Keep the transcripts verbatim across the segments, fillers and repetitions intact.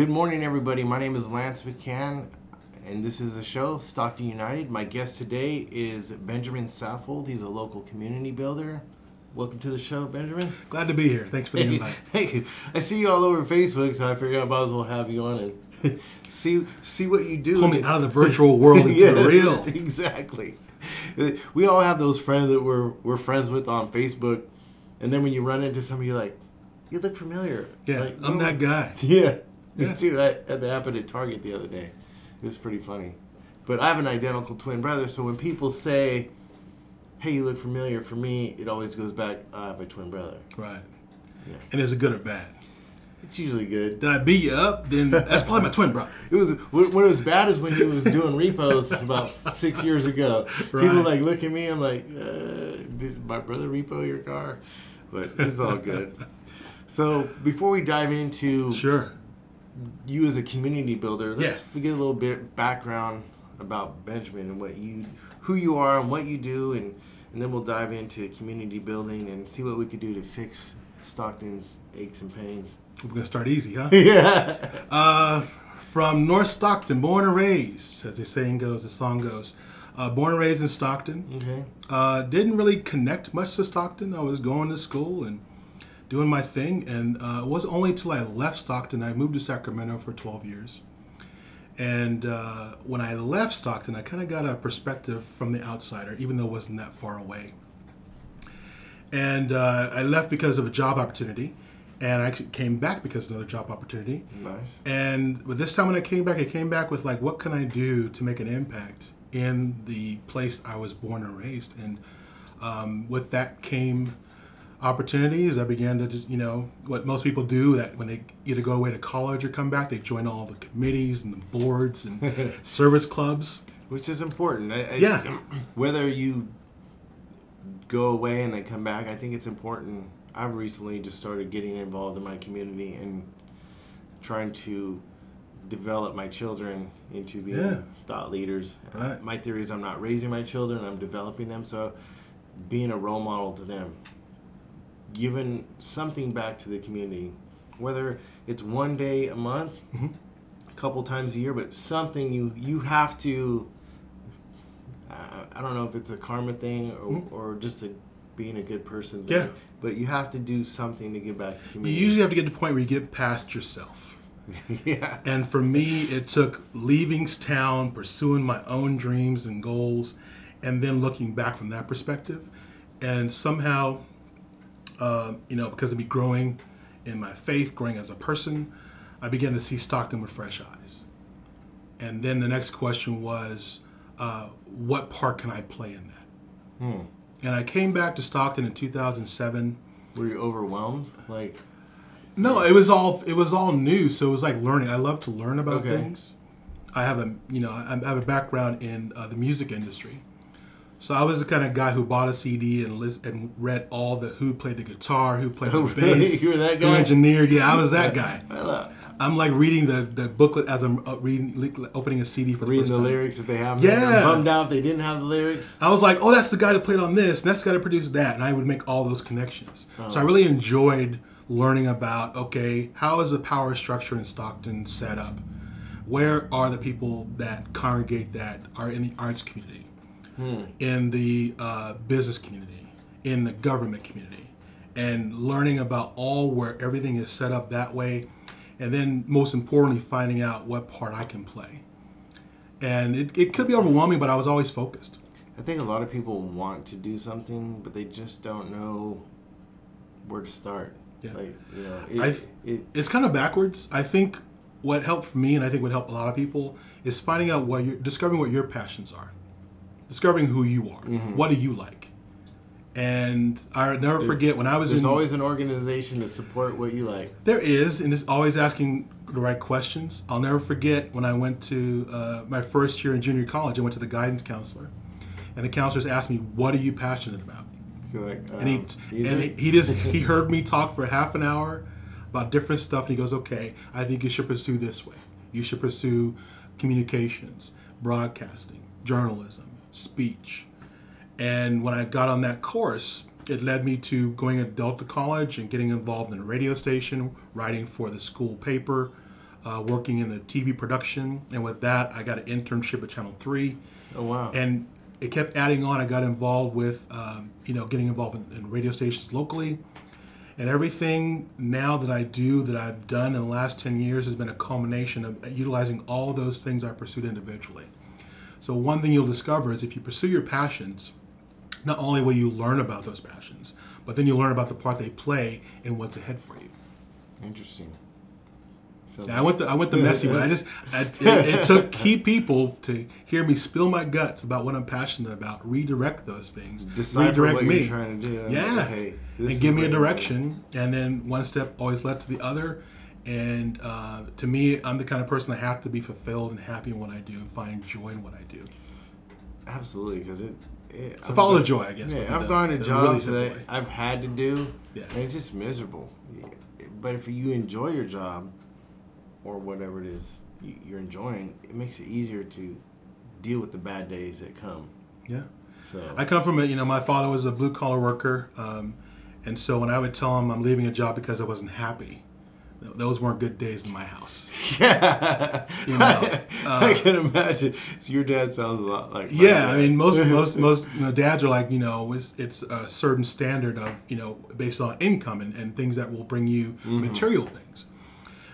Good morning, everybody. My name is Lance McCann, and this is the show, Stockton United. My guest today is Benjamin Saffold. He's a local community builder. Welcome to the show, Benjamin. Glad to be here. Thanks for the invite. Thank you. I see you all over Facebook, so I figured I might as well have you on and see see what you do. Pull me out of the virtual world into yeah, the real. Exactly. We all have those friends that we're, we're friends with on Facebook, and then when you run into somebody, you're like, you look familiar. Yeah, like, I'm that guy. Yeah. Me yeah. too. I had that happen at Target the other day. It was pretty funny. But I have an identical twin brother, so when people say, hey, you look familiar, for me, it always goes back, I have a twin brother. Right. Yeah. And is it good or bad? It's usually good. Did I beat you up? Then that's probably my twin brother. It was When it was bad is when he was doing repos about six years ago. Right. People like look at me, I'm like, uh, did my brother repo your car? But it's all good. So before we dive into... Sure. You as a community builder, let's yeah. get a little bit background about Benjamin and what you, who you are and what you do, and, and then we'll dive into community building and see what we could do to fix Stockton's aches and pains. We're going to start easy, huh? Yeah. Uh, from North Stockton, born and raised, as the saying goes, the song goes. Uh, born and raised in Stockton. Okay. Uh, didn't really connect much to Stockton. I was going to school and doing my thing, and uh, it wasn't only until I left Stockton, I moved to Sacramento for twelve years. And uh, when I left Stockton, I kind of got a perspective from the outsider, even though it wasn't that far away. And uh, I left because of a job opportunity, and I actually came back because of another job opportunity. Nice. And but this time when I came back, I came back with like, what can I do to make an impact in the place I was born and raised? And um, with that came opportunities. I began to just, you know, what most people do that when they either go away to college or come back, they join all the committees and the boards and service clubs. Which is important. I, yeah. I, whether you go away and then come back, I think it's important. I've recently just started getting involved in my community and trying to develop my children into being yeah. thought leaders. Right. My theory is I'm not raising my children, I'm developing them, so being a role model to them. Giving something back to the community, whether it's one day a month, mm-hmm. a couple times a year, but something you you have to. Uh, I don't know if it's a karma thing or, mm-hmm. or just a, being a good person. Thing, yeah. But you have to do something to give back to the community. You usually have to get to the point where you get past yourself. Yeah. And for me, it took leaving town, pursuing my own dreams and goals, and then looking back from that perspective, and somehow. Uh, you know, because of me growing in my faith, growing as a person, I began to see Stockton with fresh eyes. And then the next question was, uh, what part can I play in that? Hmm. And I came back to Stockton in two thousand seven. Were you overwhelmed? Like, no, it was all it was all new, so it was like learning. I love to learn about okay. things. I have a you know I have a background in uh, the music industry. So I was the kind of guy who bought a C D and list, and read all the who played the guitar, who played the bass, you were that guy? Who engineered. Yeah, I was that guy. I'm like reading the, the booklet as I'm reading, opening a C D for the reading first time. Reading the lyrics if they have them. Yeah. I'm bummed out if they didn't have the lyrics. I was like, oh, that's the guy that played on this, and that's the guy that produced that, and I would make all those connections. Oh. So I really enjoyed learning about, okay, how is the power structure in Stockton set up? Where are the people that congregate that are in the arts community? In the uh, business community, in the government community, and learning about all where everything is set up that way, and then most importantly, finding out what part I can play. And it, it could be overwhelming, but I was always focused. I think a lot of people want to do something, but they just don't know where to start. Yeah, like, you know, it, I've, it, it's kind of backwards. I think what helped for me, and I think would help a lot of people, is finding out what you're, discovering what your passions are. Discovering who you are. Mm-hmm. What do you like? And I'll never there, forget when I was there's in... There's always an organization to support what you like. There is, and it's always asking the right questions. I'll never forget when I went to uh, my first year in junior college, I went to the guidance counselor. And the counselors asked me, what are you passionate about? You're like, um, and he, and he, he just he heard me talk for half an hour about different stuff, and he goes, okay, I think you should pursue this way. You should pursue communications, broadcasting, journalism, speech. And when I got on that course, it led me to going to Delta College and getting involved in a radio station, writing for the school paper, uh, working in the T V production. And with that, I got an internship at Channel three. Oh, wow. And it kept adding on. I got involved with, um, you know, getting involved in, in radio stations locally. And everything now that I do, that I've done in the last ten years, has been a culmination of utilizing all those things I pursued individually. So one thing you'll discover is if you pursue your passions, not only will you learn about those passions, but then you learn about the part they play and what's ahead for you. Interesting. So I went the, I went the messy way. I just I, it, it took key people to hear me spill my guts about what I'm passionate about, redirect those things, Decipher redirect what me, you're trying to do. Yeah, like, hey, and give me a direction. And then one step always led to the other. And uh, to me, I'm the kind of person that have to be fulfilled and happy in what I do and find joy in what I do. Absolutely, because it. it so I'm follow gonna, the joy, I guess. Yeah, I've gone to jobs really that I've had to do, yeah. and it's just miserable. But if you enjoy your job, or whatever it is you're enjoying, it makes it easier to deal with the bad days that come. Yeah. So I come from a, you know, my father was a blue collar worker, um, and so when I would tell him I'm leaving a job because I wasn't happy, those weren't good days in my house. Yeah. You know, uh, I can imagine. So your dad sounds a lot like. Yeah, dad. I mean, most most most you know, dads are like, you know, it's, it's a certain standard of, you know, based on income and, and things that will bring you mm-hmm. material things.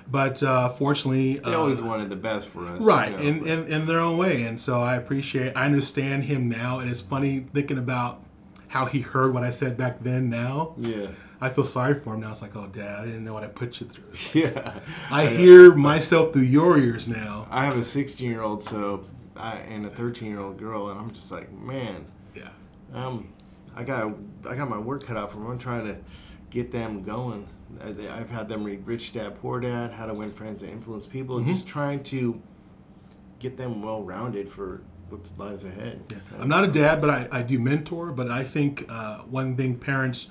But uh, fortunately, they always uh, wanted the best for us, right? You know, in, in in their own way, and so I appreciate, I understand him now, and it's funny thinking about how he heard what I said back then. Now, yeah, I feel sorry for him now. It's like, oh, Dad, I didn't know what I put you through. Like, yeah, I, I hear myself through your ears now. I have a sixteen-year-old, so I, and a thirteen-year-old girl, and I'm just like, man, yeah, um, I got I got my work cut out for me. I'm trying to get them going. I've had them read Rich Dad, Poor Dad, How to Win Friends and Influence People, mm-hmm. just trying to get them well-rounded for what lies ahead. Yeah. I'm not a dad, but I, I do mentor, but I think uh, one thing parents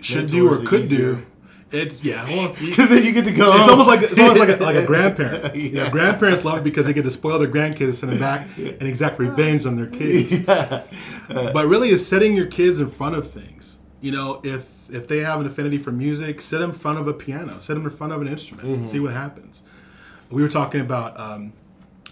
should do or could do, it's, yeah. Because well, then you get to go It's home. almost like it's almost like, a, like a grandparent. Yeah. You know, grandparents love it because they get to spoil their grandkids and send them back and exact revenge on their kids. Yeah. Uh, but really it's setting your kids in front of things. You know, if If they have an affinity for music, sit them in front of a piano, sit them in front of an instrument, mm-hmm. and see what happens. We were talking about um,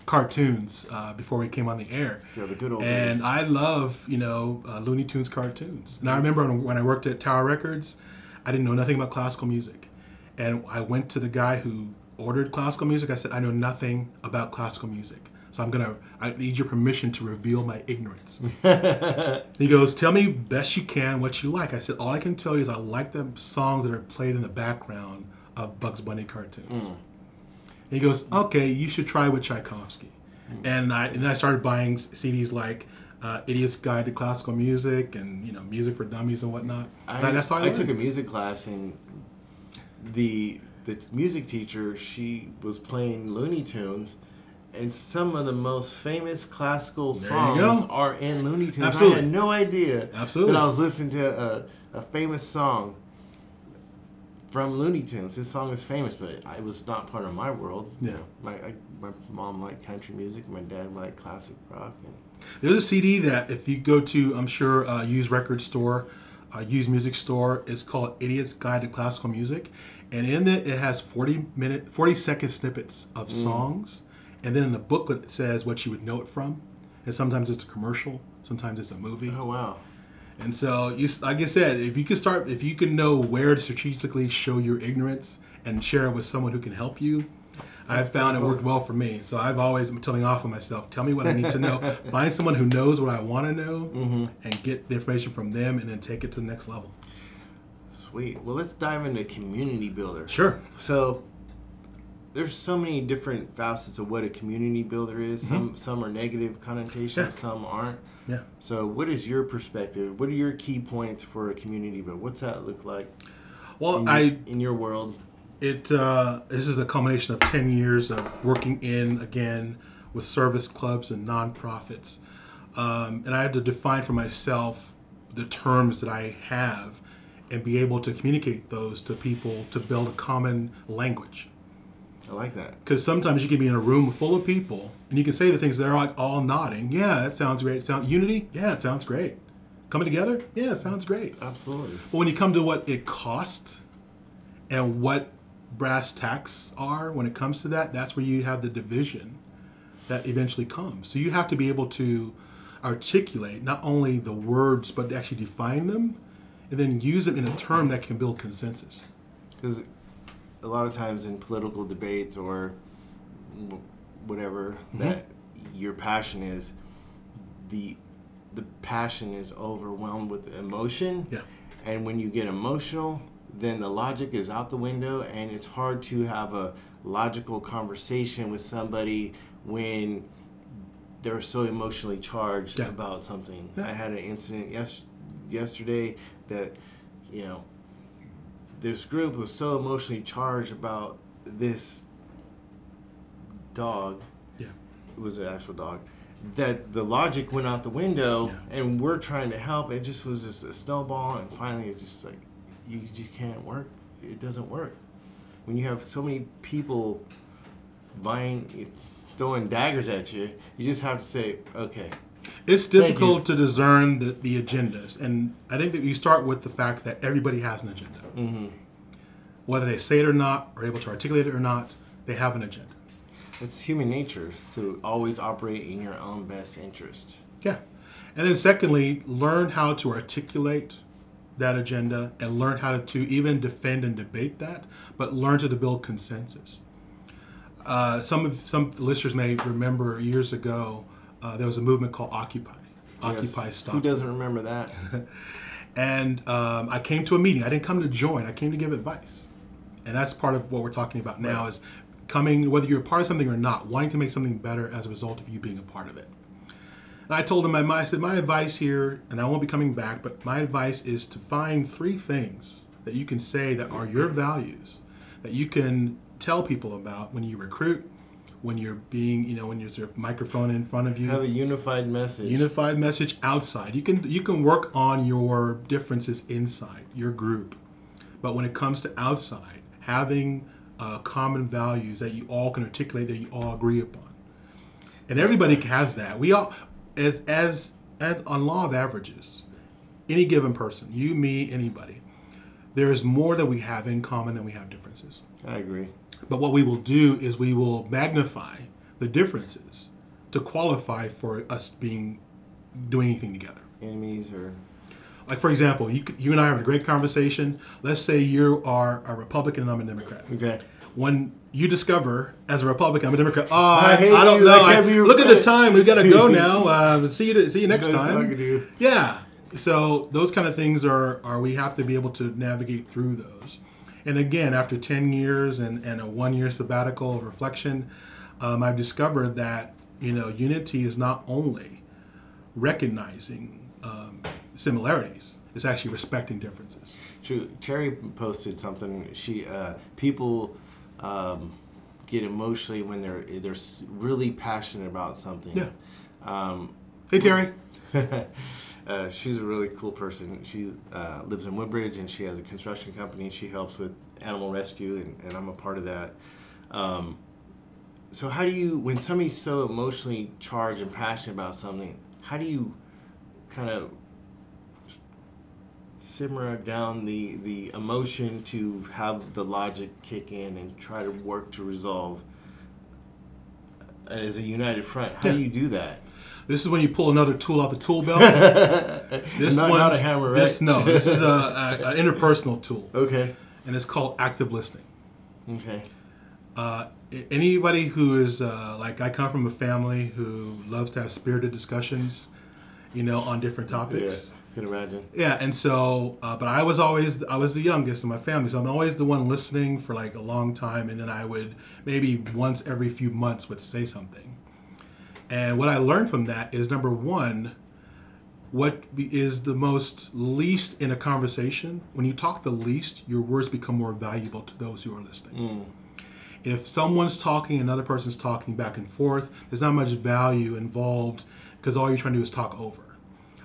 cartoons uh, before we came on the air. Yeah, the good old and days. I love, you know, uh, Looney Tunes cartoons. And I remember when I worked at Tower Records, I didn't know nothing about classical music. And I went to the guy who ordered classical music. I said, I know nothing about classical music. So I'm gonna, I need your permission to reveal my ignorance. He goes, tell me best you can what you like. I said, all I can tell you is I like the songs that are played in the background of Bugs Bunny cartoons. Mm. He goes, okay, you should try with Tchaikovsky. Mm. And I and I started buying C Ds like uh, Idiot's Guide to Classical Music and, you know, Music for Dummies and whatnot. I, and that's how I, I took a music class, and the the music teacher, she was playing Looney Tunes. And some of the most famous classical songs are in Looney Tunes. Absolutely. I had no idea Absolutely. that I was listening to a, a famous song from Looney Tunes. His song is famous, but it was not part of my world. Yeah. My I, my mom liked country music. My dad liked classic rock. And there's a C D that if you go to, I'm sure, a used record store, a used music store, it's called Idiot's Guide to Classical Music. And in it, it has forty minute, forty second snippets of mm. songs. And then in the booklet, it says what you would know it from. And sometimes it's a commercial. Sometimes it's a movie. Oh, wow. And so, you, like I said, if you can start, if you can know where to strategically show your ignorance and share it with someone who can help you, I've found it worked well for me. So I've always been telling off on myself, tell me what I need to know. Find someone who knows what I want to know mm-hmm. and get the information from them and then take it to the next level. Sweet. Well, let's dive into Community Builder. Sure. So there's so many different facets of what a community builder is. Mm-hmm. Some some are negative connotations, yeah. some aren't. Yeah. So what is your perspective? What are your key points for a community builder? What's that look like? Well, in, I in your world, it uh, this is a culmination of ten years of working in, again, with service clubs and nonprofits. Um, and I had to define for myself the terms that I have and be able to communicate those to people to build a common language. I like that. Because sometimes you can be in a room full of people and you can say the things they're like all nodding. Yeah, that sounds great. It sounds, unity? Yeah, it sounds great. Coming together? Yeah, it sounds great. Absolutely. But when you come to what it costs and what brass tacks are when it comes to that, that's where you have the division that eventually comes. So you have to be able to articulate not only the words, but to actually define them and then use them in a term that can build consensus. Because a lot of times in political debates or whatever mm-hmm. that your passion is, the the passion is overwhelmed with emotion. Yeah. And when you get emotional, then the logic is out the window, and it's hard to have a logical conversation with somebody when they're so emotionally charged yeah. about something. Yeah. I had an incident yes, yesterday that, you know, this group was so emotionally charged about this dog. Yeah. It was an actual dog. That the logic went out the window, yeah. and we're trying to help. It just was just a snowball, and finally it's just like, you, you can't work. It doesn't work. When you have so many people vying, throwing daggers at you, you just have to say, okay. It's difficult to discern the, the agendas. And I think that you start with the fact that everybody has an agenda. Mm-hmm. Whether they say it or not, or able to articulate it or not, they have an agenda. It's human nature to always operate in your own best interest. Yeah. And then secondly, learn how to articulate that agenda and learn how to even defend and debate that, but learn to build consensus. Uh, some of some listeners may remember years ago, uh, there was a movement called Occupy. Yes. Occupy Stockton. Who doesn't remember that? And um, I came to a meeting. I didn't come to join. I came to give advice. And that's part of what we're talking about now, right. is coming, whether you're a part of something or not, wanting to make something better as a result of you being a part of it. And I told them, I said, my advice here, and I won't be coming back, but my advice is to find three things that you can say that are your values, that you can tell people about when you recruit, when you're being, you know, when there's a microphone in front of you. Have a unified message. Unified message outside. You can, you can work on your differences inside your group. But when it comes to outside, having uh, common values that you all can articulate, that you all agree upon. And everybody has that. We all... As, as, as on law of averages, any given person, you, me, anybody, there is more that we have in common than we have differences. I agree. But what we will do is we will magnify the differences to qualify for us being doing anything together. Enemies or... Like, for example, you, you and I have a great conversation. Let's say you are a Republican and I'm a Democrat. Okay. When you discover, as a Republican, I'm a Democrat, oh, I, I, hate I don't you. know. I can't I, be look friend. At the time. We've got to go now. Uh, see you See you next nice time. Talking to you. Yeah. So those kind of things are, are, we have to be able to navigate through those. And again, after ten years and, and a one-year sabbatical of reflection, um, I've discovered that, you know, unity is not only recognizing um, similarities. It's actually respecting differences. True. Terry posted something. She uh, people... Um, get emotionally when they're they're really passionate about something. Yeah. Um, hey Terry. uh, she's a really cool person. She uh, lives in Woodbridge and she has a construction company. She helps with animal rescue and, and I'm a part of that. Um, so how do you, when somebody's so emotionally charged and passionate about something, how do you kind of simmer down the the emotion to have the logic kick in and try to work to resolve as a united front? How yeah. do you do that? This is when you pull another tool out the tool belt. This one, not a hammer, right? This, no, this is an interpersonal tool. Okay, and it's called active listening. Okay, uh, anybody who is uh, like I come from a family who loves to have spirited discussions, you know, on different topics. Yeah. Can imagine. Yeah, and so, uh, but I was always, I was the youngest in my family, so I'm always the one listening for like a long time, and then I would maybe once every few months would say something. And what I learned from that is, number one, what is the most least in a conversation? When you talk the least, your words become more valuable to those who are listening. Mm. If someone's talking, another person's talking back and forth, there's not much value involved because all you're trying to do is talk over.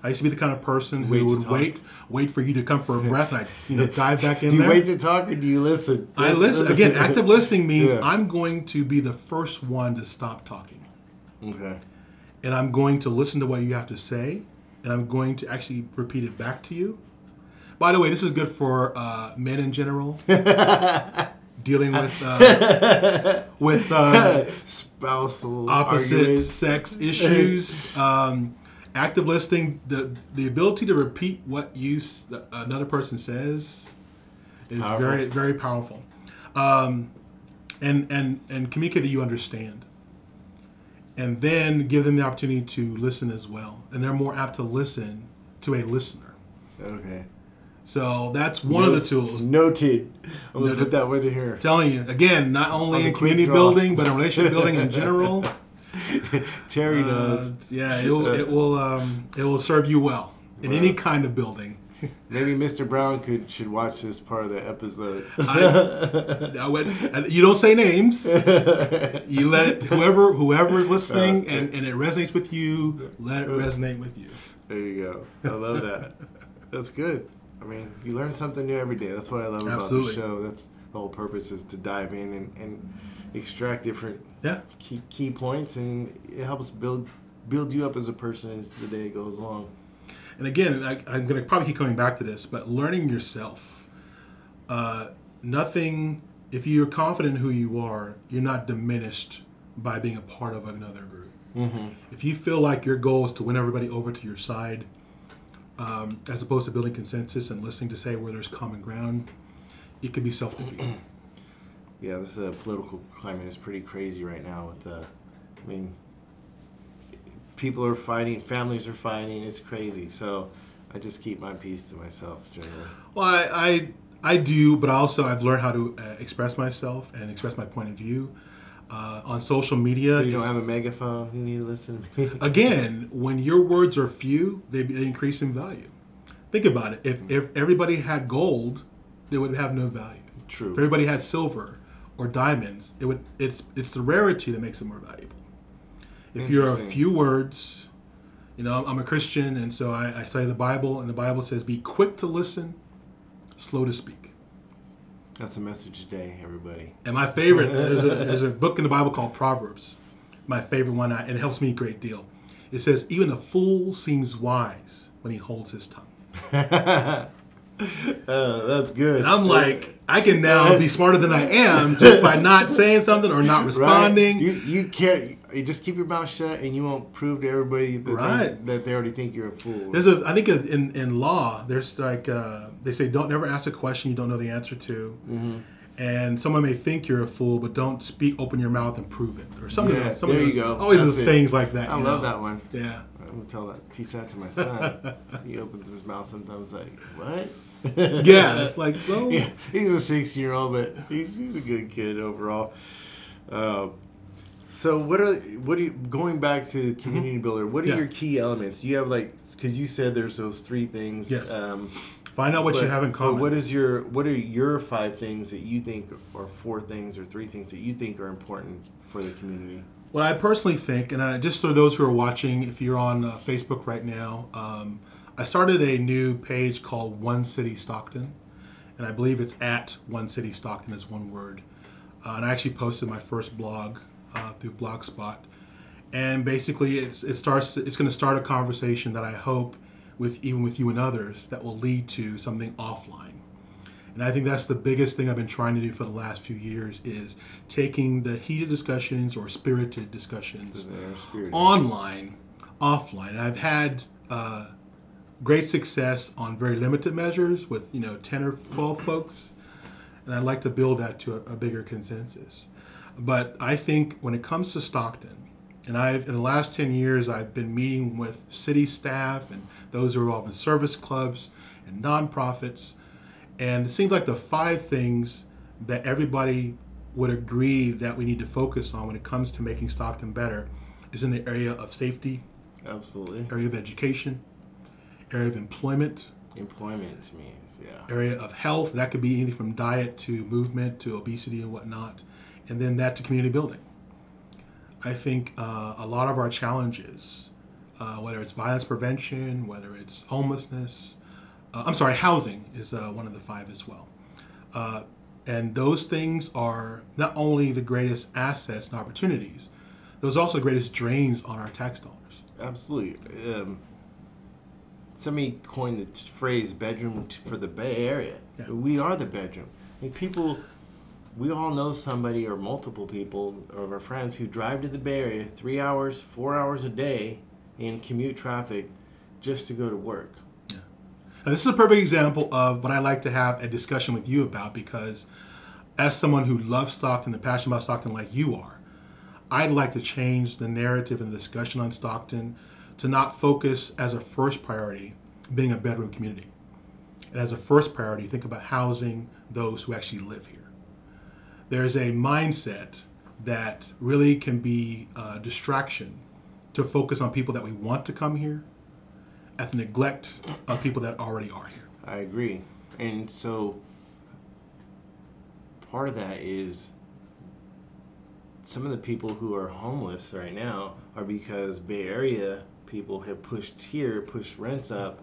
I used to be the kind of person who wait would wait, wait for you to come for a breath, and I, you know, dive back in there. Do you there. wait to talk, or do you listen? I listen. Again, active listening means yeah. I'm going to be the first one to stop talking. Okay. And I'm going to listen to what you have to say, and I'm going to actually repeat it back to you. By the way, this is good for uh, men in general. dealing with uh, with uh, spousal opposite arguments. Sex issues. Um, active listening, the the ability to repeat what you another person says is powerful. very very powerful. Um, and and and communicate that you understand, and then give them the opportunity to listen as well, and they're more apt to listen to a listener. Okay. So that's one Note, of the tools. Noted. I'm going to put that way to here. Telling you. Again, not only in community draw. building, but in relationship building in general. Terry uh, does. Yeah, it will, it, will, um, it will serve you well in well, any kind of building. Maybe Mister Brown could should watch this part of the episode. I, I would, you don't say names. You let whoever whoever is listening and, and it resonates with you, let it resonate with you. There you go. I love that. That's good. I mean, you learn something new every day. That's what I love Absolutely. about the show. That's the whole purpose, is to dive in and, and extract different yeah. key, key points, and it helps build build you up as a person as the day goes along. And again, I, I'm going to probably keep coming back to this, but learning yourself. Uh, nothing, if you're confident in who you are, you're not diminished by being a part of another group. Mm-hmm. If you feel like your goal is to win everybody over to your side, Um, as opposed to building consensus and listening to say where there's common ground, it could be self-defeating. Yeah, this uh, political climate is pretty crazy right now. With the, I mean, people are fighting, families are fighting. It's crazy. So I just keep my peace to myself generally. Well, I I, I do, but also I've learned how to uh, express myself and express my point of view. Uh, on social media. So you don't have a megaphone, you need to listen to me. Again, when your words are few, they, they increase in value. Think about it. If, if everybody had gold, they would have no value. True. If everybody had silver or diamonds, it would. It's it's the rarity that makes it more valuable. If you're a few words, you know, I'm a Christian, and so I, I study the Bible, and the Bible says, be quick to listen, slow to speak. That's the message today, everybody. And my favorite, there's a, there's a book in the Bible called Proverbs. My favorite one, and it helps me a great deal. It says, even a fool seems wise when he holds his tongue. Oh, that's good. And I'm like, I can now be smarter than I am just by not saying something or not responding. Right? You, you can't, you just keep your mouth shut and you won't prove to everybody that, right. they, that they already think you're a fool. There's a, I think in, in law, there's like, uh, they say don't never ask a question you don't know the answer to. Mm-hmm. And someone may think you're a fool, but don't speak, open your mouth and prove it. Or something. Yeah, there you go. Always those sayings like that. I love that one. Yeah. I'm going to tell that, teach that to my son. He opens his mouth sometimes like, what? Yeah, it's like, well. Yeah, he's a sixteen-year-old, but he's, he's a good kid overall. Uh, so what are what are you, going back to community mm-hmm. builder? What are yeah. your key elements? You have like, because you said there's those three things. Yes. Um, Find out what but, you have in common. What is your what are your five things that you think, or four things, or three things that you think are important for the community? Well, I personally think, and I, just for those who are watching, if you're on uh, Facebook right now. Um, I started a new page called One City Stockton, and I believe it's at One City Stockton as one word. Uh, and I actually posted my first blog uh, through Blogspot, and basically it's it starts it's going to start a conversation that I hope with even with you and others that will lead to something offline. And I think that's the biggest thing I've been trying to do for the last few years is taking the heated discussions or spirited discussions spirited. online, offline. And I've had. Uh, Great success on very limited measures with, you know, ten or twelve folks. And I'd like to build that to a, a bigger consensus. But I think when it comes to Stockton, and I've in the last ten years, I've been meeting with city staff and those who are involved in service clubs and nonprofits. And it seems like the five things that everybody would agree that we need to focus on when it comes to making Stockton better is in the area of safety. Absolutely. Area of education. Area of employment. Employment means, yeah. Area of health. That could be anything from diet to movement to obesity and whatnot. And then that to community building. I think uh, a lot of our challenges, uh, whether it's violence prevention, whether it's homelessness, uh, I'm sorry, housing is uh, one of the five as well. Uh, and those things are not only the greatest assets and opportunities, those are also the greatest drains on our tax dollars. Absolutely. Um Somebody coined the phrase "bedroom for the Bay Area." Yeah. We are the bedroom. I mean, people We all know somebody or multiple people or our friends who drive to the Bay Area three hours, four hours a day in commute traffic just to go to work. Yeah. Now, this is a perfect example of what I like to have a discussion with you about, because as someone who loves Stockton and passionate about Stockton like you are, I'd like to change the narrative and the discussion on Stockton to not focus as a first priority being a bedroom community. And as a first priority, think about housing those who actually live here. There's a mindset that really can be a distraction to focus on people that we want to come here at the neglect of people that already are here. I agree. And so part of that is some of the people who are homeless right now are because Bay Area people have pushed here, pushed rents up.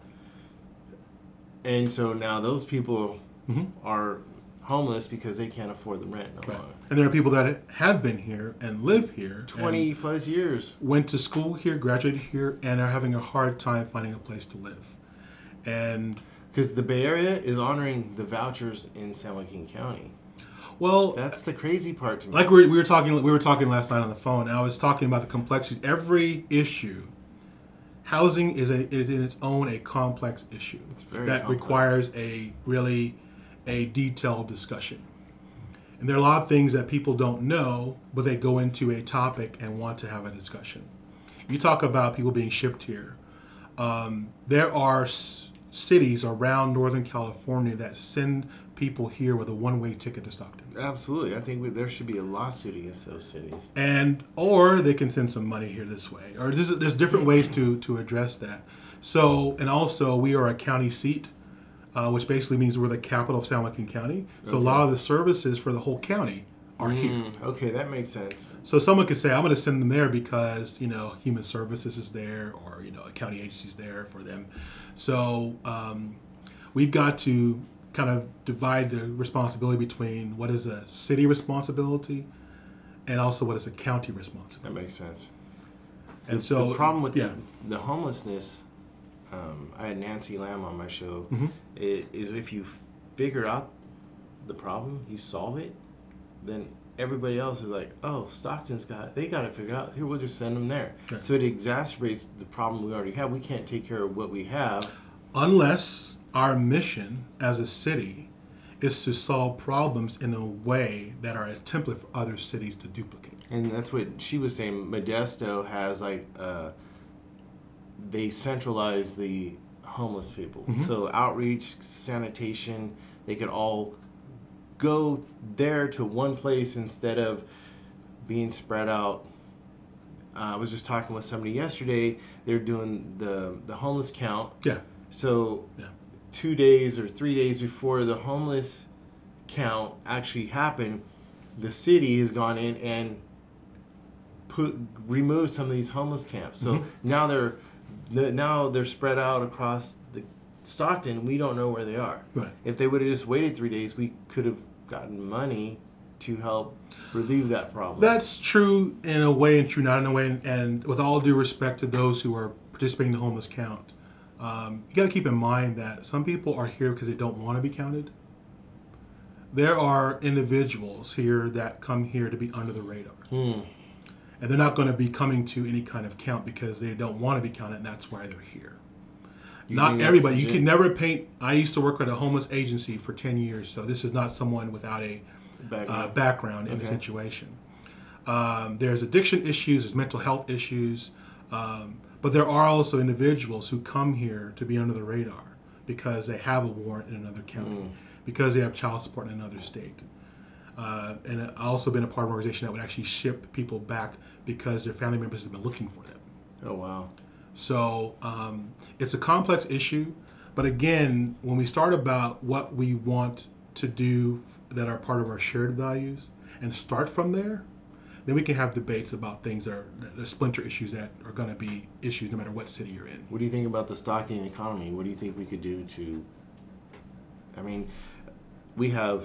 And so now those people mm-hmm. are homeless because they can't afford the rent. No right. And there are people that have been here and live here twenty plus years. Went to school here, graduated here, and are having a hard time finding a place to live. And because the Bay Area is honoring the vouchers in San Joaquin County. Well, that's the crazy part to me. Like we were talking, we were talking last night on the phone. I was talking about the complexities. Every issue. Housing is a is in its own a complex issue it's very that complex. requires a really a detailed discussion. And there are a lot of things that people don't know, but they go into a topic and want to have a discussion. You talk about people being shipped here. Um, there are s cities around Northern California that send people here with a one-way ticket to Stockton. Absolutely. I think we, there should be a lawsuit against those cities. And, or they can send some money here this way. Or this, there's different ways to, to address that. So, and also we are a county seat, uh, which basically means we're the capital of San Joaquin County. So okay. a lot of the services for the whole county are mm, here. Okay, that makes sense. So someone could say, I'm going to send them there because, you know, human services is there, or, you know, a county agency is there for them. So um, we've got to kind of divide the responsibility between what is a city responsibility and also what is a county responsibility. That makes sense. And the, so the problem with yeah. the, the homelessness, um, I had Nancy Lamb on my show, mm-hmm. is, is if you figure out the problem, you solve it, then everybody else is like, oh, Stockton's got, they got to figure out, here, we'll just send them there. Right. So it exacerbates the problem we already have. We can't take care of what we have. Unless our mission as a city is to solve problems in a way that are a template for other cities to duplicate. And that's what she was saying. Modesto has like, uh, they centralize the homeless people. Mm-hmm. So outreach, sanitation, they could all go there to one place instead of being spread out. Uh, I was just talking with somebody yesterday. They're doing the, the homeless count. Yeah. So. Yeah. two days or three days before the homeless count actually happened, the city has gone in and put removed some of these homeless camps. So mm-hmm. now they're now they're spread out across the Stockton. We don't know where they are. Right. If they would have just waited three days, we could have gotten money to help relieve that problem. That's true in a way and true not in a way. And, and with all due respect to those who are participating in the homeless count, Um, you got to keep in mind that some people are here because they don't want to be counted. There are individuals here that come here to be under the radar. Mm. And they're not going to be coming to any kind of count because they don't want to be counted, and that's why they're here. You not everybody. You can never paint. I used to work at a homeless agency for ten years, so this is not someone without a background, uh, background okay. in the situation. Um, there's addiction issues. There's mental health issues. Um, But there are also individuals who come here to be under the radar because they have a warrant in another county, mm. because they have child support in another state. Uh, and I've also been a part of an organization that would actually ship people back because their family members have been looking for them. Oh, wow. So um, it's a complex issue. But again, when we start about what we want to do that are part of our shared values and start from there, then we can have debates about things that are, that are splinter issues that are going to be issues no matter what city you're in. What do you think about the Stockton economy? What do you think we could do to, I mean, we have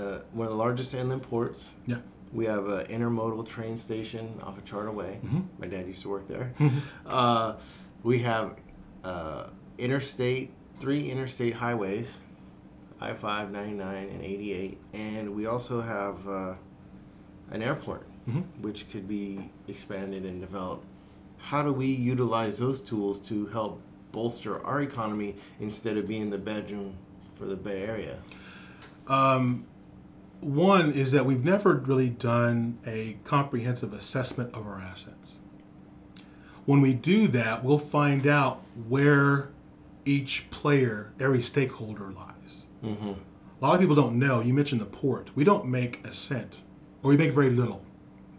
uh, one of the largest inland ports. Yeah. We have an intermodal train station off of Charter Way. Mm-hmm. My dad used to work there. uh, we have uh, interstate, three interstate highways. I five, ninety-nine, and eighty-eight. And we also have uh, an airport, mm-hmm. which could be expanded and developed. How do we utilize those tools to help bolster our economy instead of being the bedroom for the Bay Area? Um, one is that we've never really done a comprehensive assessment of our assets. When we do that, we'll find out where each player, every stakeholder lies. Mm-hmm. A lot of people don't know. You mentioned the port. We don't make a cent, or we make very little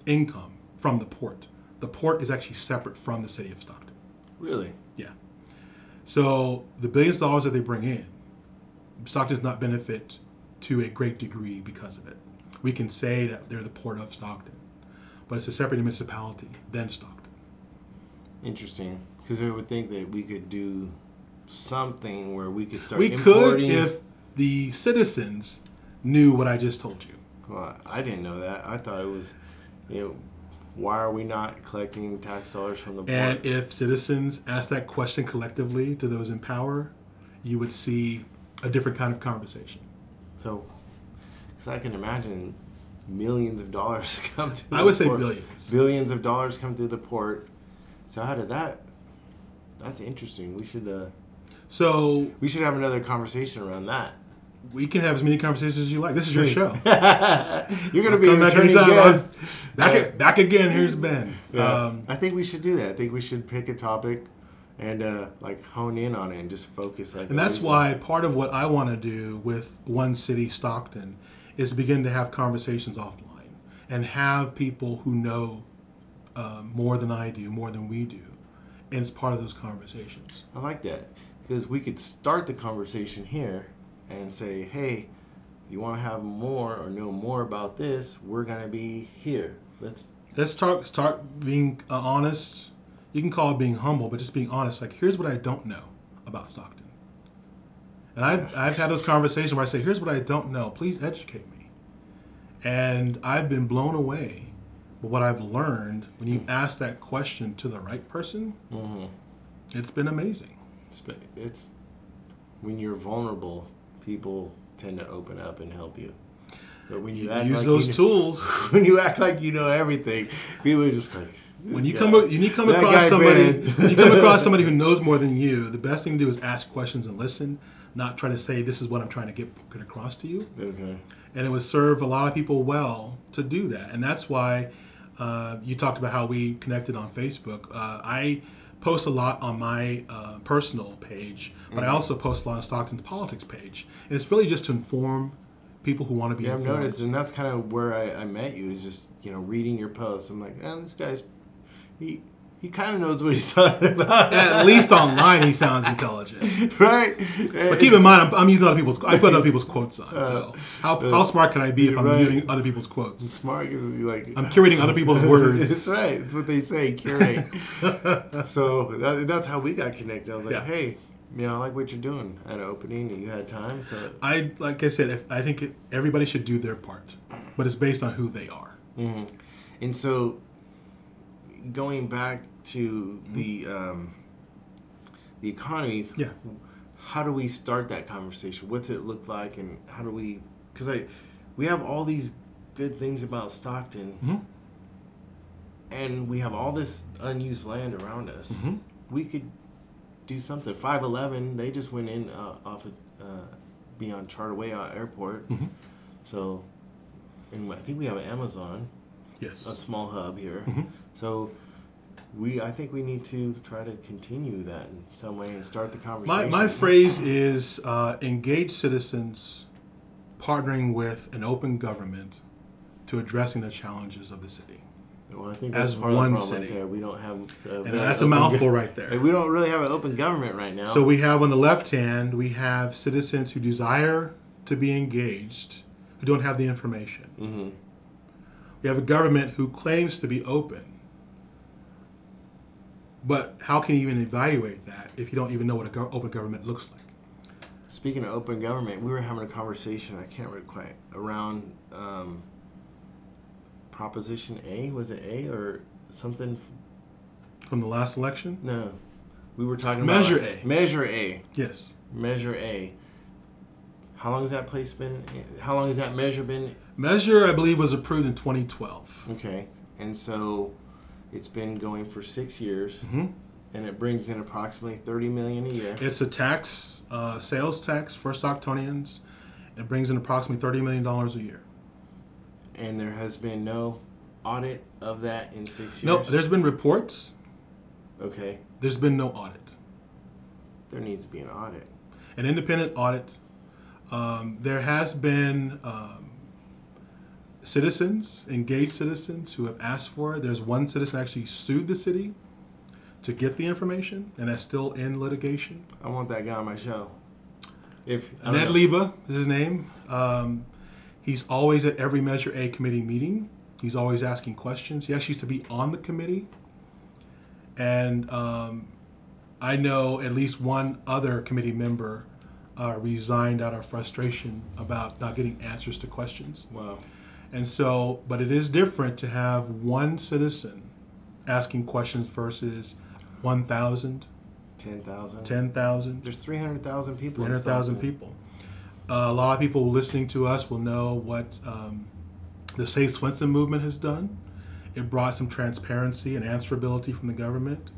income from the port. The port is actually separate from the city of Stockton. Really? Yeah. So the billions of dollars that they bring in, Stockton does not benefit to a great degree because of it. We can say that they're the port of Stockton, but it's a separate municipality than Stockton. Interesting, because I would think that we could do something where we could start we importing. Could if the citizens knew what I just told you. Well, I didn't know that. I thought it was, you know, why are we not collecting tax dollars from the port? And if citizens asked that question collectively to those in power, you would see a different kind of conversation. So, because I can imagine millions of dollars come through I would the say port. billions. Billions of dollars come through the port. So how did that, that's interesting. We should... Uh, So we should have another conversation around that. We can have as many conversations as you like. This is your show. You're going to be returning guest. Back, uh, back again. Here's Ben. Yeah. Um, I think we should do that. I think we should pick a topic and uh, like hone in on it and just focus. Like, and that's why part of what I want to do with One City Stockton is begin to have conversations offline and have people who know uh, more than I do, more than we do, and it's part of those conversations. I like that. Because we could start the conversation here and say, hey, you want to have more or know more about this, we're going to be here. Let's let's start, start being uh, honest. You can call it being humble, but just being honest. Like, here's what I don't know about Stockton. And I've, I've had those conversations where I say, here's what I don't know. Please educate me. And I've been blown away by what I've learned when you ask that question to the right person. Mm-hmm. It's been amazing. It's when you're vulnerable, people tend to open up and help you. But when you, you act use like those you know, tools, when you act like you know everything, people are just like. When you guy, come, when you come across somebody, when you come across somebody who knows more than you, the best thing to do is ask questions and listen, not try to say this is what I'm trying to get across to you. Okay. And it would serve a lot of people well to do that, and that's why uh, you talked about how we connected on Facebook. Uh, I. post a lot on my uh, personal page, but mm-hmm. I also post a lot on Stockton's politics page. And it's really just to inform people who want to be yeah, informed. I've noticed, and that's kind of where I, I met you, is just, you know, reading your posts. I'm like, man, eh, this guy's, he he kind of knows what he's talking about. At least online he sounds intelligent. Right? But keep in mind, I'm, I'm using other people's, I put other people's quotes on, so how, how smart can I be if I'm right. using other people's quotes? I'm smart is like... I'm curating other people's words. That's right. That's what they say, curate. So that, that's how we got connected. I was like, yeah. hey, you know, I like what you're doing. I had an opening and you had time, so... I, like I said, if, I think it, everybody should do their part, but it's based on who they are. Mm-hmm. And so... Going back to the um, the economy, yeah. How do we start that conversation? What's it look like, and how do we? Because I, we have all these good things about Stockton, mm-hmm. and we have all this unused land around us. Mm-hmm. We could do something. five eleven, they just went in uh, off of uh, beyond Charterway Airport, mm-hmm. so, and I think we have an Amazon. Yes. A small hub here. Mm-hmm. So we I think we need to try to continue that in some way and start the conversation. My, my phrase is uh, engage citizens, partnering with an open government to addressing the challenges of the city. Well, I think that's As part one of the problem city. Right there. We don't have... Uh, and that's a mouthful right there. We don't really have an open government right now. So we have on the left hand, we have citizens who desire to be engaged, who don't have the information. Mm-hmm. We have a government who claims to be open, but how can you even evaluate that if you don't even know what an open government looks like? Speaking of open government, we were having a conversation, I can't remember quite, around um, Proposition A, was it A or something? From the last election? No. We were talking about... Measure A. Measure A. Yes. Measure A. How long has that place been? How long has that measure been? Measure, I believe, was approved in twenty twelve. Okay, and so it's been going for six years, mm-hmm. and it brings in approximately thirty million dollars a year. It's a tax, uh, sales tax for Stocktonians. It brings in approximately thirty million dollars a year. And there has been no audit of that in six years? No, there's been reports. Okay. There's been no audit. There needs to be an audit. An independent audit. Um, there has been um, citizens, engaged citizens, who have asked for it. There's one citizen actually sued the city to get the information, and that's still in litigation. I want that guy on my show. If Ned Leba is his name. Um, he's always at every Measure A committee meeting. He's always asking questions. He actually used to be on the committee. And um, I know at least one other committee member uh, resigned out of frustration about not getting answers to questions. Wow. And so, but it is different to have one citizen asking questions versus one thousand. ten thousand. ten thousand. There's three hundred thousand people. three hundred thousand people. Uh, a lot of people listening to us will know what um, the Save Swenson Movement has done. It brought some transparency and answerability from the government.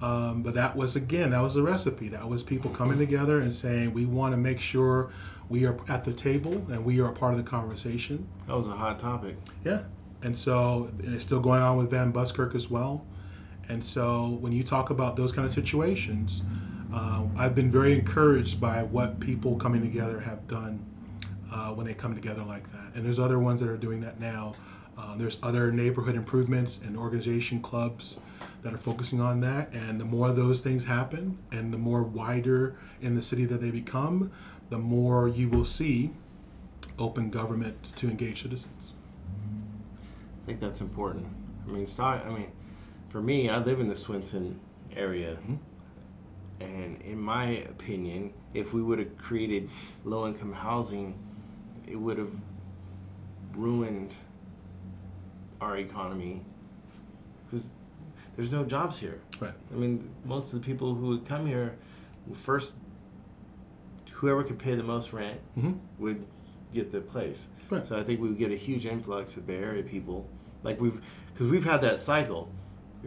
Um, but that was, again, that was the recipe. That was people coming together and saying, we want to make sure we are at the table and we are a part of the conversation. That was a hot topic. Yeah. And so, and it's still going on with Van Buskirk as well. And so when you talk about those kind of situations, uh, I've been very encouraged by what people coming together have done uh, when they come together like that. And there's other ones that are doing that now. Uh, there's other neighborhood improvements and organization clubs that are focusing on that. And the more those things happen and the more wider in the city that they become, the more you will see open government to engage citizens. I think that's important. I mean, start, I mean, for me, I live in the Swenson area, mm-hmm. and in my opinion, if we would have created low-income housing, it would have ruined our economy, because there's no jobs here. Right. I mean, most of the people who would come here, first, whoever could pay the most rent mm-hmm. would get the place. Right. So I think we would get a huge influx of Bay Area people, like we've, because we've had that cycle.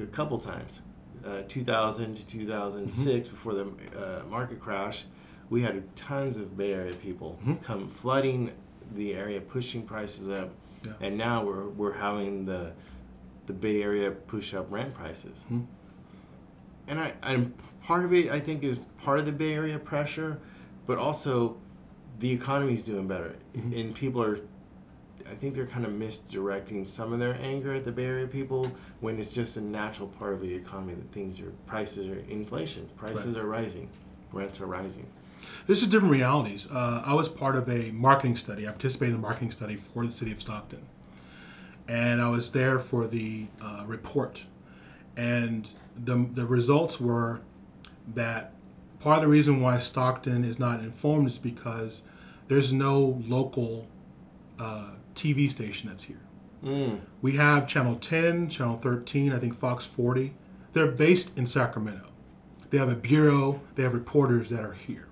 A couple times, uh, two thousand to two thousand six, mm-hmm. before the uh, market crash, we had tons of Bay Area people mm-hmm. come flooding the area, pushing prices up, yeah. and now we're we're having the the Bay Area push up rent prices. Mm-hmm. And I, I'm part of it. I think is part of the Bay Area pressure, but also the economy's doing better, mm-hmm. and people are. I think they're kind of misdirecting some of their anger at the Bay Area people when it's just a natural part of the economy that things are, prices are, inflation, prices right. are rising, rents are rising. This is different realities. Uh, I was part of a marketing study. I participated in a marketing study for the city of Stockton. And I was there for the uh, report. And the, the results were that part of the reason why Stockton is not informed is because there's no local uh, T V station that's here. Mm. We have Channel ten, Channel thirteen, I think Fox forty. They're based in Sacramento. They have a bureau, they have reporters that are here.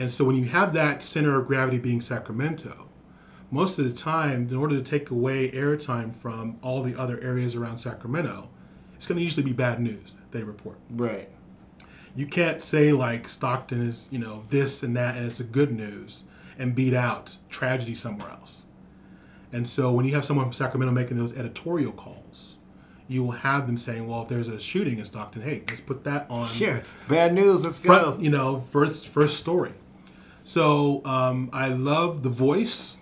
And so when you have that center of gravity being Sacramento, most of the time, in order to take away airtime from all the other areas around Sacramento, it's going to usually be bad news that they report. Right. You can't say like Stockton is, you know, this and that and it's a good news and beat out tragedy somewhere else. And so when you have someone from Sacramento making those editorial calls, you will have them saying, well, if there's a shooting in Stockton, hey, let's put that on. Sure, bad news, let's front, go. You know, first first story. So um, I love The Voice.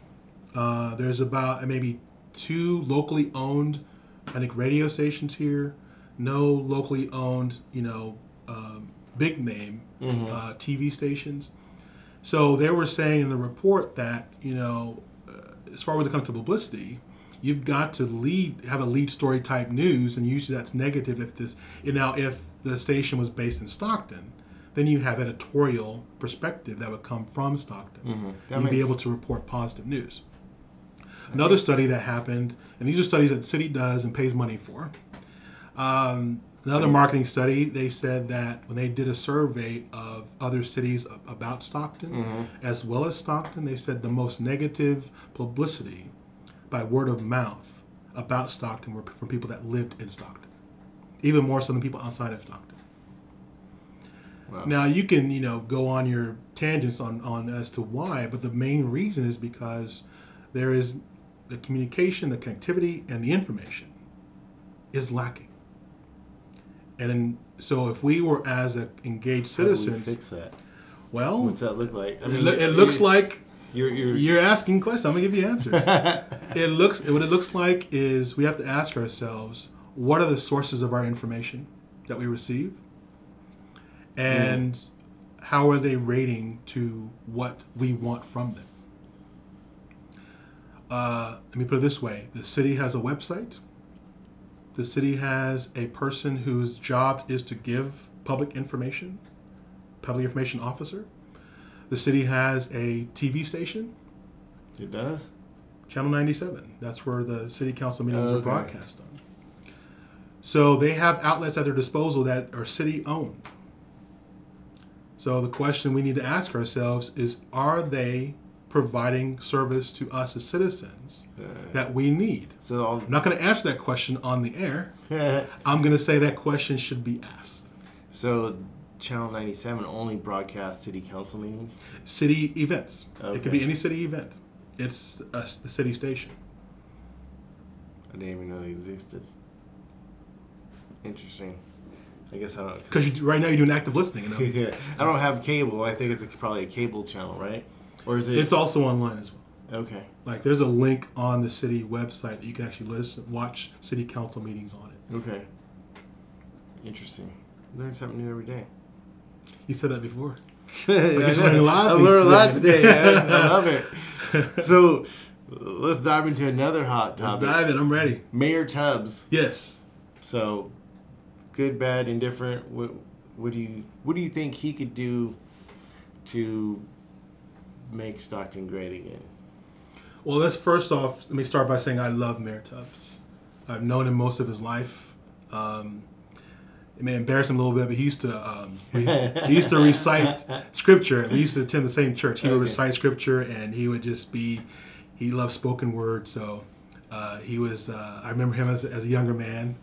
Uh, there's about maybe two locally owned, I think, radio stations here. No locally owned, you know, um, big name mm-hmm. uh, T V stations. So they were saying in the report that, you know, as far as it comes to publicity, you've got to lead, have a lead story type news, and usually that's negative. If this, you know, if the station was based in Stockton, then you have editorial perspective that would come from Stockton. Mm-hmm. You'd be able to report positive news. Another study that happened, and these are studies that the city does and pays money for, um, Another marketing study, they said that when they did a survey of other cities about Stockton, mm-hmm. as well as Stockton, they said the most negative publicity by word of mouth about Stockton were from people that lived in Stockton, even more so than people outside of Stockton. Wow. Now, you can, you know, go on your tangents on, on as to why, but the main reason is because there is the communication, the connectivity, and the information is lacking. And in, so, if we were as a engaged citizens, how do we fix that? Well, what's that look like? I mean, it, lo it looks like you're, you're you're asking questions. I'm gonna give you answers. It looks what it looks like is we have to ask ourselves, what are the sources of our information that we receive, and mm. how are they rating to what we want from them? Uh, let me put it this way: the city has a website. The city has a person whose job is to give public information, public information officer. The city has a T V station. It does? Channel ninety-seven. That's where the city council meetings okay. are broadcast on. So they have outlets at their disposal that are city-owned. So the question we need to ask ourselves is, are they providing service to us as citizens yeah. that we need? So I'll, I'm not going to answer that question on the air. I'm going to say that question should be asked. So Channel ninety-seven only broadcasts city council meetings? City events. Okay. It could be any city event. It's a, a city station. I didn't even know they existed. Interesting. I guess I don't. Because right now you're doing active listening. You know? I don't have cable. I think it's a, probably a cable channel, right? Or is it? It's also online as well. Okay. Like there's a link on the city website that you can actually listen, watch city council meetings on it. Okay. Interesting. You learn something new every day. You said that before. It's like yeah, I, a lot I learned a lot today. Yeah. I love it. So let's dive into another hot topic. Let's dive in. I'm ready. Mayor Tubbs. Yes. So good, bad, indifferent. What, what do you what do you think he could do to make Stockton great again? Well, let's first off, let me start by saying I love Mayor Tubbs. I've known him most of his life. Um, it may embarrass him a little bit, but he used to um, he, he used to recite scripture. We used to attend the same church. He okay. would recite scripture, and he would just be. He loved spoken word, so uh, he was. Uh, I remember him as, as a younger man,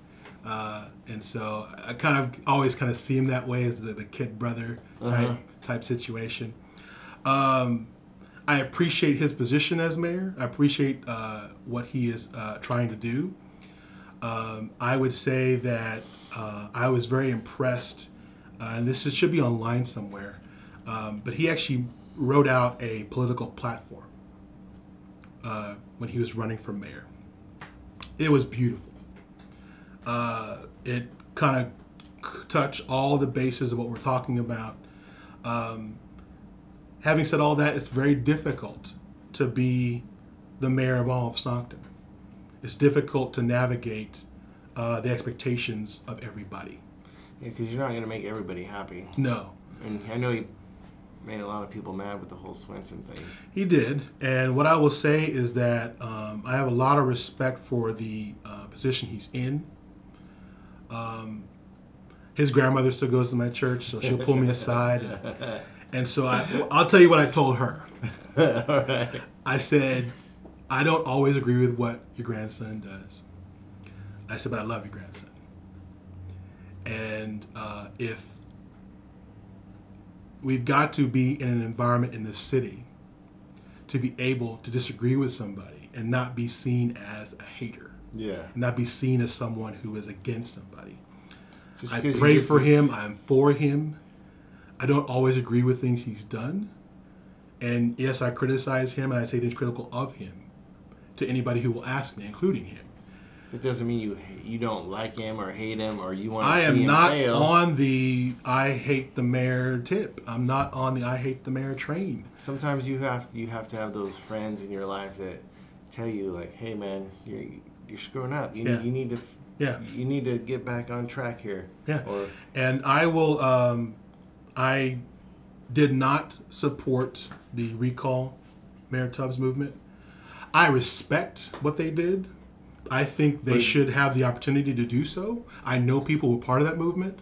uh, and so I kind of always kind of see him that way as the, the kid brother type uh-huh. type situation. Um, I appreciate his position as mayor. I appreciate uh, what he is uh, trying to do. Um, I would say that uh, I was very impressed, uh, and this is, should be online somewhere, um, but he actually wrote out a political platform uh, when he was running for mayor. It was beautiful. Uh, it kind of touched all the bases of what we're talking about. Um, Having said all that, it's very difficult to be the mayor of all of Stockton. It's difficult to navigate uh, the expectations of everybody. Yeah, because you're not going to make everybody happy. No. And I know he made a lot of people mad with the whole Swenson thing. He did. And what I will say is that um, I have a lot of respect for the uh, position he's in. Um, his grandmother still goes to my church, so she'll pull me aside and... And so I, I'll tell you what I told her. All right. I said, I don't always agree with what your grandson does. I said, but I love your grandson. And uh, if we've got to be in an environment in this city to be able to disagree with somebody and not be seen as a hater. Yeah. Not be seen as someone who is against somebody. Just I pray for him. I'm for him. I don't always agree with things he's done. And yes, I criticize him and I say things critical of him to anybody who will ask me, including him. It doesn't mean you you don't like him or hate him or you want to I see him I am not fail. on the I hate the mayor tip. I'm not on the I hate the mayor train. Sometimes you have you have to have those friends in your life that tell you like, "Hey man, you're you're screwing up. You yeah. need, you need to yeah. you need to get back on track here." Yeah. Or, and I will um I did not support the recall Mayor Tubbs movement. I respect what they did, I think they but, should have the opportunity to do so. I know people were part of that movement.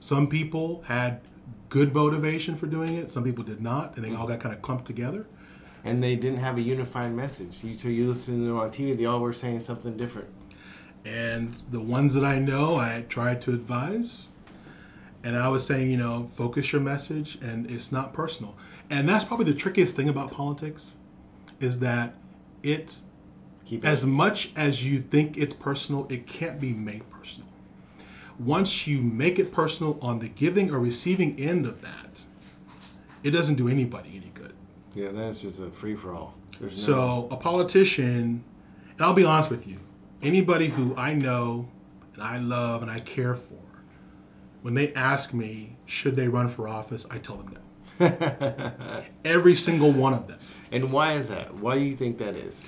Some people had good motivation for doing it. Some people did not, and they all got kind of clumped together. And they didn't have a unified message. You, so you listen to them on T V, they all were saying something different. And the ones that I know, I tried to advise. And I was saying, you know, focus your message, and it's not personal. And that's probably the trickiest thing about politics, is that it, Keep it. as much as you think it's personal, it can't be made personal. Once you make it personal on the giving or receiving end of that, it doesn't do anybody any good. Yeah, that's just a free-for-all. There's so no... a politician, and I'll be honest with you, anybody who I know and I love and I care for, when they ask me, should they run for office, I tell them no. Every single one of them. And why is that? Why do you think that is?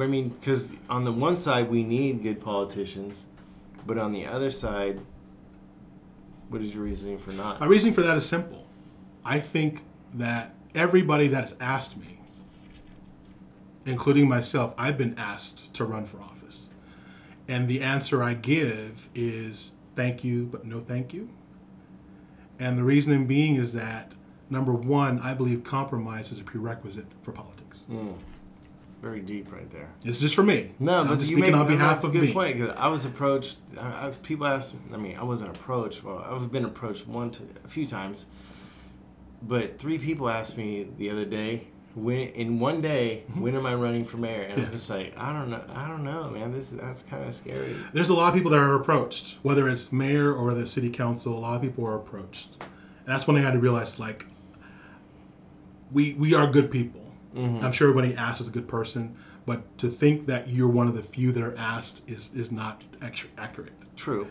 I mean, because on the one side, we need good politicians, but on the other side, what is your reasoning for not? My reasoning for that is simple. I think that everybody that has asked me, including myself, I've been asked to run for office. And the answer I give is, thank you, but no thank you. And the reasoning being is that, number one, I believe compromise is a prerequisite for politics. Mm. Very deep right there. It's just for me. No, I'm but just you speaking make, on behalf of me. That's a good point. I was approached, I, I, people asked, I mean, I wasn't approached, well, I've been approached one to, a few times, but three people asked me the other day, when, in one day, mm-hmm. when am I running for mayor? And yeah. I'm just like, I don't know, I don't know, man. This that's kind of scary. There's a lot of people that are approached, whether it's mayor or the city council. A lot of people are approached, and that's when they had to realize, like, we we are good people. Mm-hmm. I'm sure everybody asks is a good person, but to think that you're one of the few that are asked is is not actually accurate. True.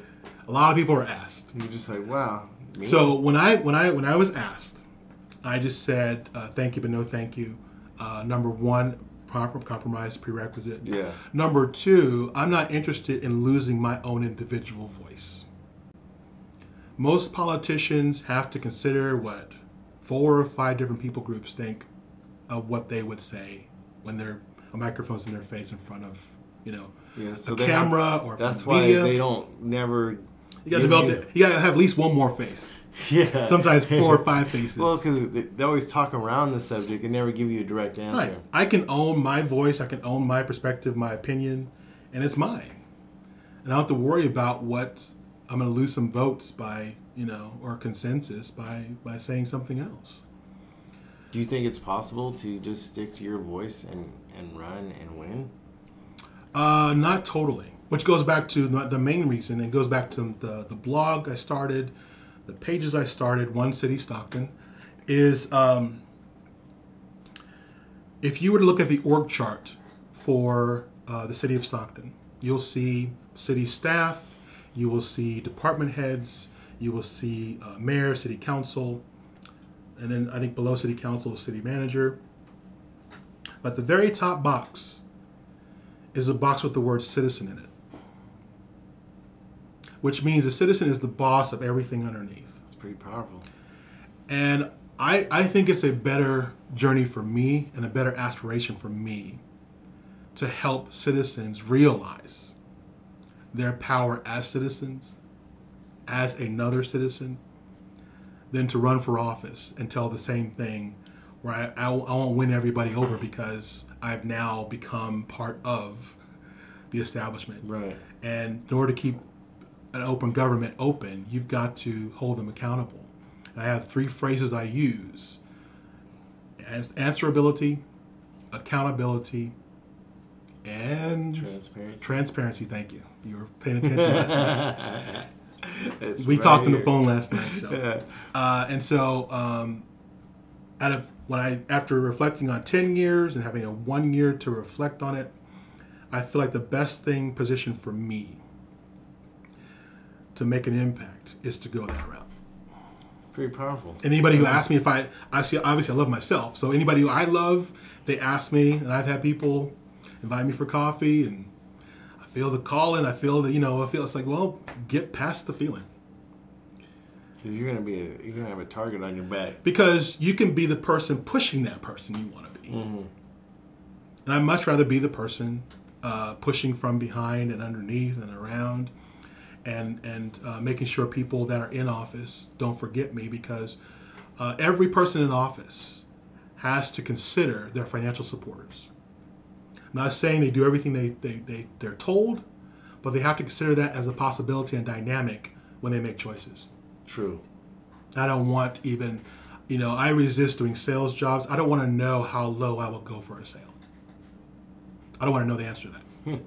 A lot of people are asked. And you're just like, wow. Me? So when I when I when I was asked, I just said, uh, thank you, but no thank you. Uh, number one, proper compromise prerequisite. Yeah. Number two, I'm not interested in losing my own individual voice. Most politicians have to consider what four or five different people groups think of what they would say when they're, a microphone's in their face in front of, you know, yeah, so a camera have, or that's why media. They don't never... You gotta develop it. You gotta have at least one more face. Yeah. Sometimes four or five faces. Well, because they always talk around the subject and never give you a direct answer. Right. I can own my voice. I can own my perspective, my opinion, and it's mine. And I don't have to worry about what I'm going to lose some votes by, you know, or consensus by by saying something else. Do you think it's possible to just stick to your voice and and run and win? Uh, not totally. Which goes back to the main reason. It goes back to the the blog I started. The pages I started, One City Stockton, is um, if you were to look at the org chart for uh, the city of Stockton, you'll see city staff, you will see department heads, you will see uh, mayor, city council, and then I think below city council is city manager. But the very top box is a box with the word citizen in it, which means the citizen is the boss of everything underneath. That's pretty powerful. And I, I think it's a better journey for me and a better aspiration for me to help citizens realize their power as citizens, as another citizen, than to run for office and tell the same thing where I, I, I won't win everybody over because I've now become part of the establishment. Right. And in order to keep an open government open, you've got to hold them accountable. And I have three phrases I use: answerability, accountability, and transparency. transparency. Thank you. You were paying attention last night. We right talked here. on the phone last night. So. Yeah. uh, and so, um, out of when I, after reflecting on ten years and having a one year to reflect on it, I feel like the best thing position for me to make an impact is to go that route. Pretty powerful. Anybody who asks me if I, actually, obviously I love myself, so anybody who I love, they ask me, and I've had people invite me for coffee, and I feel the calling, I feel the, you know, I feel it's like, well, get past the feeling. Because you're gonna be, a, you're gonna have a target on your back. Because you can be the person pushing that person you wanna be. Mm-hmm. And I'd much rather be the person uh, pushing from behind and underneath and around, and and uh, making sure people that are in office don't forget me, because uh, every person in office has to consider their financial supporters. I'm not saying they do everything they, they, they, they're told, but they have to consider that as a possibility and dynamic when they make choices. True. I don't want even, you know, I resist doing sales jobs. I don't want to know how low I will go for a sale. I don't want to know the answer to that.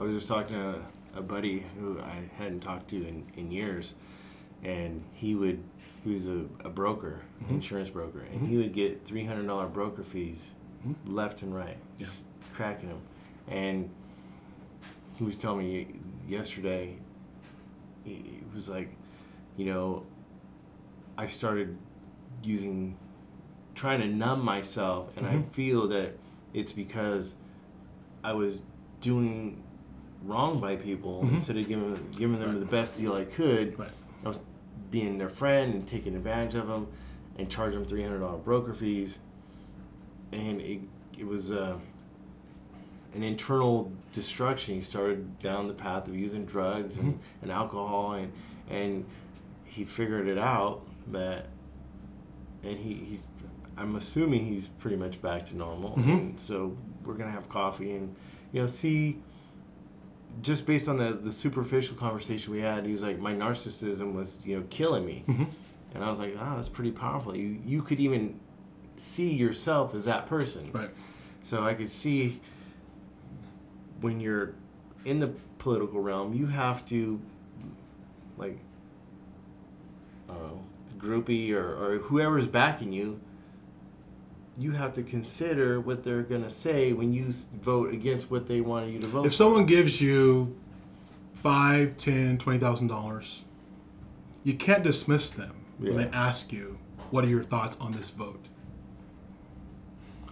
I was just talking to a buddy who I hadn't talked to in, in years, and he would, he was a, a broker, mm-hmm. insurance broker, and mm-hmm. he would get three hundred dollar broker fees mm-hmm. left and right, just yeah. cracking them. And he was telling me yesterday, he was like, you know, I started using, trying to numb myself, and mm-hmm. I feel that it's because I was doing wrong by people mm-hmm. instead of giving, giving them right. the best deal I could. Right. I was being their friend and taking advantage of them and charging them three hundred dollar broker fees. And it, it was uh, an internal destruction. He started down the path of using drugs mm-hmm. and, and alcohol, and, and he figured it out that, and he, he's, I'm assuming he's pretty much back to normal. Mm-hmm. And so we're going to have coffee and, you know, see, just based on the, the superficial conversation we had, he was like, my narcissism was, you know, killing me. Mm-hmm. And I was like, ah, that's pretty powerful. You, you could even see yourself as that person. Right. So I could see when you're in the political realm, you have to, like, I don't know, the groupie or, or whoever's backing you, you have to consider what they're going to say when you vote against what they want you to vote. If someone gives you five, ten, twenty thousand dollars, you can't dismiss them yeah. when they ask you, "What are your thoughts on this vote?"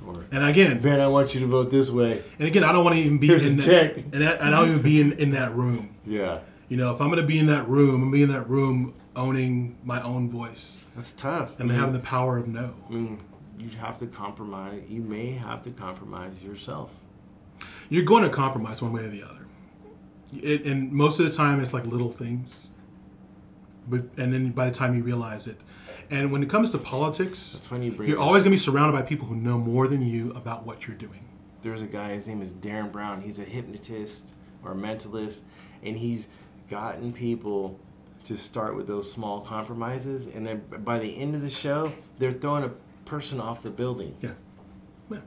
Or, and again, Ben, I want you to vote this way. And again, I don't want to even be Here's in a that, check. And I, I don't even be in, in that room. Yeah. You know, if I'm going to be in that room, I'm be in that room owning my own voice. That's tough. And mm-hmm. having the power of no. Mm. You have to compromise. You may have to compromise yourself. You're going to compromise one way or the other. It, and most of the time, it's like little things. But, and then by the time you realize it. And when it comes to politics, that's when you bring you're always going to be surrounded by people who know more than you about what you're doing. There's a guy, his name is Darren Brown. He's a hypnotist or a mentalist. And he's gotten people to start with those small compromises. And then by the end of the show, they're throwing a person off the building. Yeah. yeah.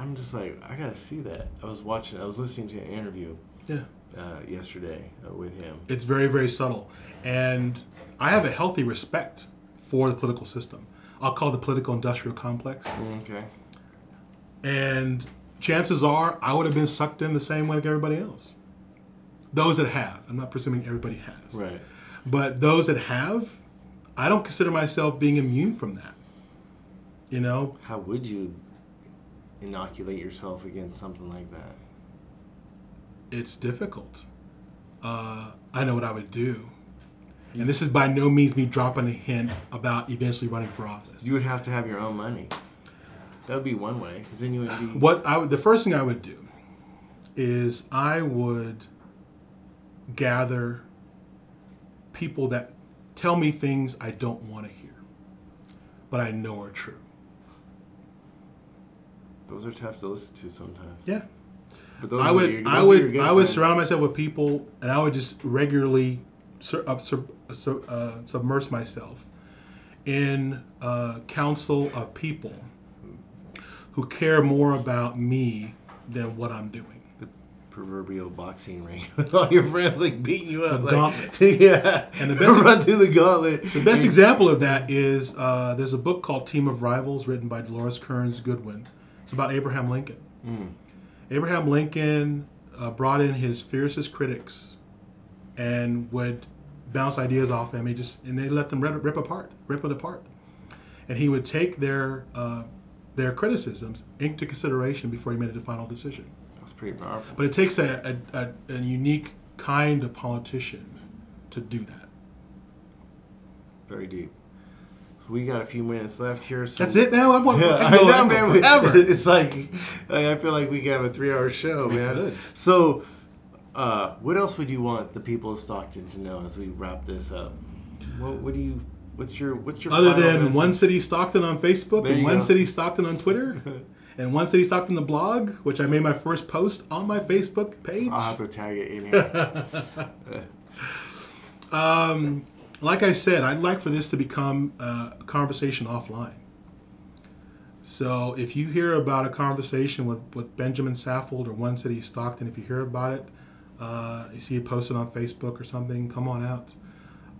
I'm just like, I gotta see that. I was watching, I was listening to an interview yeah. uh, yesterday uh, with him. It's very, very subtle. And I have a healthy respect for the political system. I'll call it the political industrial complex. Okay. And chances are I would have been sucked in the same way like everybody else. Those that have. I'm not presuming everybody has. Right. But those that have, I don't consider myself being immune from that. You know, how would you inoculate yourself against something like that? It's difficult. Uh, I know what I would do. You, and this is by no means me dropping a hint about eventually running for office. You would have to have your own money. That would be one way, because then you would be... What I would, the first thing I would do is I would gather people that tell me things I don't want to hear, but I know are true. Those are tough to listen to sometimes. Yeah. But those I would, are your, those I would, are your good I would friends. Surround myself with people, and I would just regularly sur uh, sur uh, submerge myself in a council of people who care more about me than what I'm doing. The proverbial boxing ring with all your friends like beating you up. The like, gauntlet. Yeah. And the best run through the gauntlet. The best example of that is uh, there's a book called Team of Rivals written by Doris Kearns Goodwin. It's about Abraham Lincoln. Mm. Abraham Lincoln uh, brought in his fiercest critics and would bounce ideas off him. He just and they let them rip, rip apart, rip it apart. And he would take their uh, their criticisms into consideration before he made a final decision. That's pretty powerful. But it takes a, a, a, a unique kind of politician to do that. Very deep. we got a few minutes left here. So that's it now. I'm going yeah, I know, man. We, it's like, like I feel like we could have a three-hour show, we man. Could. So, uh, what else would you want the people of Stockton to know as we wrap this up? What, what do you? What's your? What's your? Other than message? One City Stockton on Facebook there and One go. City Stockton on Twitter. And One City Stockton, the blog, which I made my first post on my Facebook page. I'll have to tag it in here. um, like I said, I'd like for this to become uh, a conversation offline. So if you hear about a conversation with, with Benjamin Saffold or One City Stockton, if you hear about it, uh, you see it posted on Facebook or something, come on out.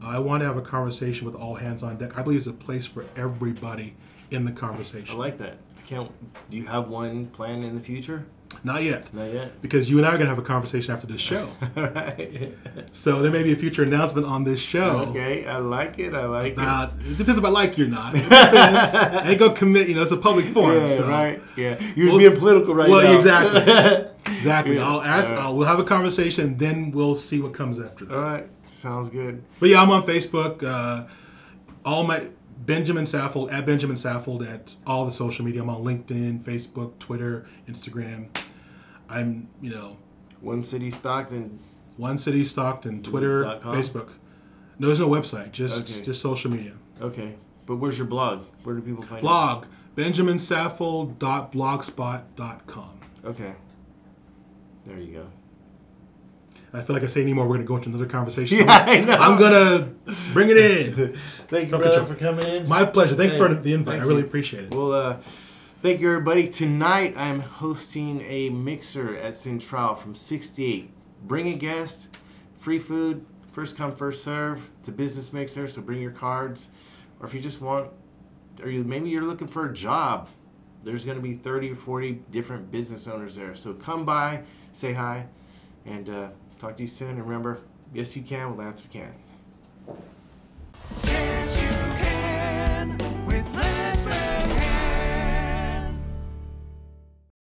I want to have a conversation with all hands on deck. I believe it's a place for everybody in the conversation. I like that. Can't, do you have one planned in the future? Not yet. Not yet. Because you and I are going to have a conversation after this show. All right. So there may be a future announcement on this show. Okay. I like it. I like about, it. It depends if I like you or not. It depends. I ain't going to commit. You know, it's a public forum. Yeah, so. Right. Yeah. You're we'll, being political right well, now. Well, exactly. Exactly. Yeah. I'll ask. Right. I'll, we'll have a conversation, and then we'll see what comes after that. All right. Sounds good. But, yeah, I'm on Facebook. Uh, all my... Benjamin Saffold, at Benjamin Saffold, at all the social media. I'm on LinkedIn, Facebook, Twitter, Instagram. I'm, you know. One City Stockton. One City Stockton, Twitter, Facebook. No, there's no website, just okay. just social media. Okay. But where's your blog? Where do people find blog, it? Benjamin Saffold dot blogspot dot com. Okay. There you go. I feel like I say anymore, we're going to go into another conversation. Yeah, I know. I'm going to bring it in. Thank you, brother, for coming in. My pleasure. Thank you for the invite. I really appreciate it. Well, uh, thank you, everybody. Tonight, I'm hosting a mixer at Central from six to eight. Bring a guest, free food, first come, first serve. It's a business mixer, so bring your cards. Or if you just want, or you, maybe you're looking for a job, there's going to be thirty or forty different business owners there. So come by, say hi, and... Uh, talk to you soon. And remember, yes, you can with Lance McCann.